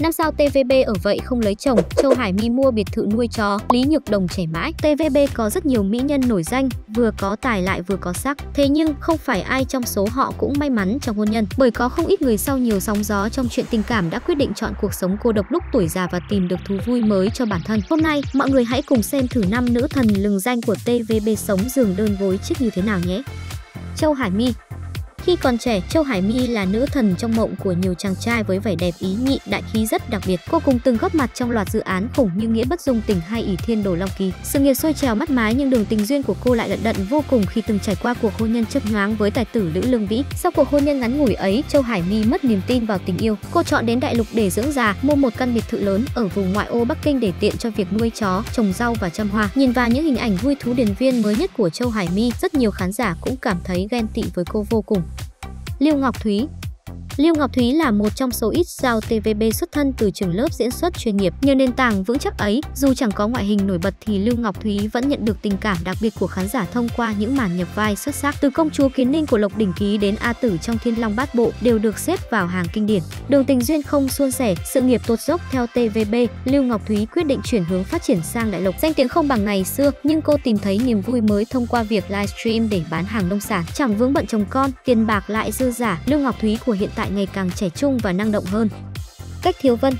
Năm sao TVB ở vậy không lấy chồng, Châu Hải My mua biệt thự nuôi chó, Lý Nhược Đồng trẻ mãi. TVB có rất nhiều mỹ nhân nổi danh, vừa có tài lại vừa có sắc. Thế nhưng không phải ai trong số họ cũng may mắn trong hôn nhân, bởi có không ít người sau nhiều sóng gió trong chuyện tình cảm đã quyết định chọn cuộc sống cô độc lúc tuổi già và tìm được thú vui mới cho bản thân. Hôm nay, mọi người hãy cùng xem thử 5 nữ thần lừng danh của TVB sống giường đơn gối chiếc như thế nào nhé. Châu Hải My. Khi còn trẻ, Châu Hải My là nữ thần trong mộng của nhiều chàng trai với vẻ đẹp ý nhị, đại khí rất đặc biệt. Cô cùng từng góp mặt trong loạt dự án khủng như Nghĩa Bất Dung Tình hay Ỷ Thiên Đồ Long Ký. Sự nghiệp sôi trào mắt mái nhưng đường tình duyên của cô lại lận đận vô cùng khi từng trải qua cuộc hôn nhân chớp nhoáng với tài tử Lữ Lương Vĩ. Sau cuộc hôn nhân ngắn ngủi ấy, Châu Hải My mất niềm tin vào tình yêu. Cô chọn đến đại lục để dưỡng già, mua một căn biệt thự lớn ở vùng ngoại ô Bắc Kinh để tiện cho việc nuôi chó, trồng rau và chăm hoa. Nhìn vào những hình ảnh vui thú điền viên mới nhất của Châu Hải My, rất nhiều khán giả cũng cảm thấy ghen tị với cô vô cùng. Lưu Ngọc Thúy. Lưu Ngọc Thúy là một trong số ít sao TVB xuất thân từ trường lớp diễn xuất chuyên nghiệp. Nhờ nền tảng vững chắc ấy, dù chẳng có ngoại hình nổi bật thì Lưu Ngọc Thúy vẫn nhận được tình cảm đặc biệt của khán giả thông qua những màn nhập vai xuất sắc. Từ Công chúa Kiến Ninh của Lộc Đỉnh Ký đến A Tử trong Thiên Long Bát Bộ đều được xếp vào hàng kinh điển. Đường tình duyên không suôn sẻ, sự nghiệp tụt dốc theo TVB, Lưu Ngọc Thúy quyết định chuyển hướng phát triển sang đại lục. Danh tiếng không bằng ngày xưa, nhưng cô tìm thấy niềm vui mới thông qua việc livestream để bán hàng nông sản. Chẳng vướng bận chồng con, tiền bạc lại dư giả, Lưu Ngọc Thúy của hiện tại ngày càng trẻ trung và năng động hơn. Quách Thiếu Vân.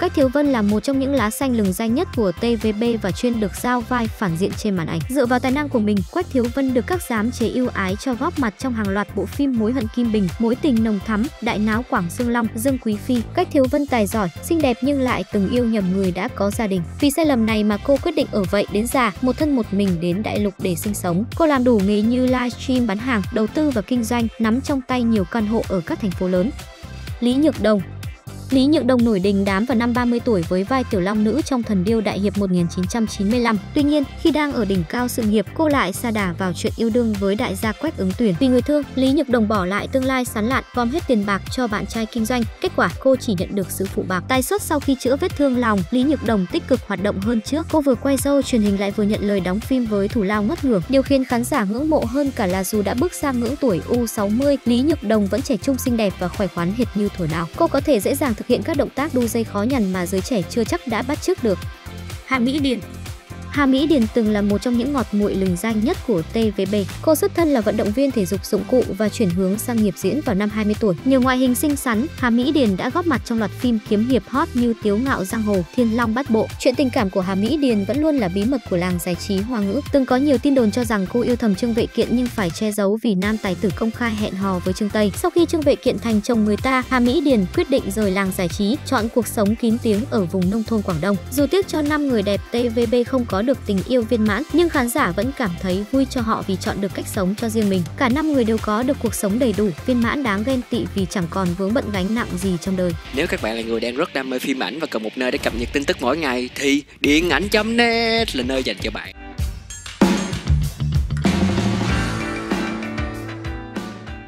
Quách Thiếu Vân là một trong những lá xanh lừng danh nhất của TVB và chuyên được giao vai phản diện trên màn ảnh. Dựa vào tài năng của mình, Quách Thiếu Vân được các giám chế ưu ái cho góp mặt trong hàng loạt bộ phim Mối Hận Kim Bình, Mối Tình Nồng Thắm, Đại Náo Quảng Sương Long, Dương Quý Phi. Quách Thiếu Vân tài giỏi, xinh đẹp nhưng lại từng yêu nhầm người đã có gia đình. Vì sai lầm này mà cô quyết định ở vậy đến già, một thân một mình đến đại lục để sinh sống. Cô làm đủ nghề như livestream bán hàng, đầu tư và kinh doanh, nắm trong tay nhiều căn hộ ở các thành phố lớn. Lý Nhược Đồng. Lý Nhược Đồng nổi đình đám vào năm 30 tuổi với vai Tiểu Long Nữ trong Thần Điêu Đại Hiệp 1995. Tuy nhiên, khi đang ở đỉnh cao sự nghiệp, cô lại sa đà vào chuyện yêu đương với đại gia Quách Ứng Tuyển. Vì người thương, Lý Nhược Đồng bỏ lại tương lai sán lạn, gom hết tiền bạc cho bạn trai kinh doanh. Kết quả, cô chỉ nhận được sự phụ bạc. Tái xuất sau khi chữa vết thương lòng, Lý Nhược Đồng tích cực hoạt động hơn trước. Cô vừa quay show truyền hình lại vừa nhận lời đóng phim với thủ lao ngất ngưởng. Điều khiến khán giả ngưỡng mộ hơn cả là dù đã bước sang ngưỡng tuổi U60, Lý Nhược Đồng vẫn trẻ trung xinh đẹp và khỏe khoắn hệt như thuở nào. Cô có thể dễ dàng thực hiện các động tác đu dây khó nhằn mà giới trẻ chưa chắc đã bắt chước được. Hà Mỹ Điền. Hà Mỹ Điền từng là một trong những ngọt muội lừng danh nhất của TVB. Cô xuất thân là vận động viên thể dục dụng cụ và chuyển hướng sang nghiệp diễn vào năm 20 tuổi. Nhờ ngoại hình xinh xắn, Hà Mỹ Điền đã góp mặt trong loạt phim kiếm hiệp hot như Tiếu Ngạo Giang Hồ, Thiên Long Bát Bộ. Chuyện tình cảm của Hà Mỹ Điền vẫn luôn là bí mật của làng giải trí Hoa ngữ. Từng có nhiều tin đồn cho rằng cô yêu thầm Trương Vệ Kiện nhưng phải che giấu vì nam tài tử công khai hẹn hò với Trương Tây. Sau khi Trương Vệ Kiện thành chồng người ta, Hà Mỹ Điền quyết định rời làng giải trí, chọn cuộc sống kín tiếng ở vùng nông thôn Quảng Đông. Dù tiếc cho 5 người đẹp TVB không có được tình yêu viên mãn nhưng khán giả vẫn cảm thấy vui cho họ vì chọn được cách sống cho riêng mình. Cả 5 người đều có được cuộc sống đầy đủ, viên mãn, đáng ghen tị vì chẳng còn vướng bận gánh nặng gì trong đời. Nếu các bạn là người đang rất đam mê phim ảnh và cần một nơi để cập nhật tin tức mỗi ngày thì điện ảnh.net là nơi dành cho bạn.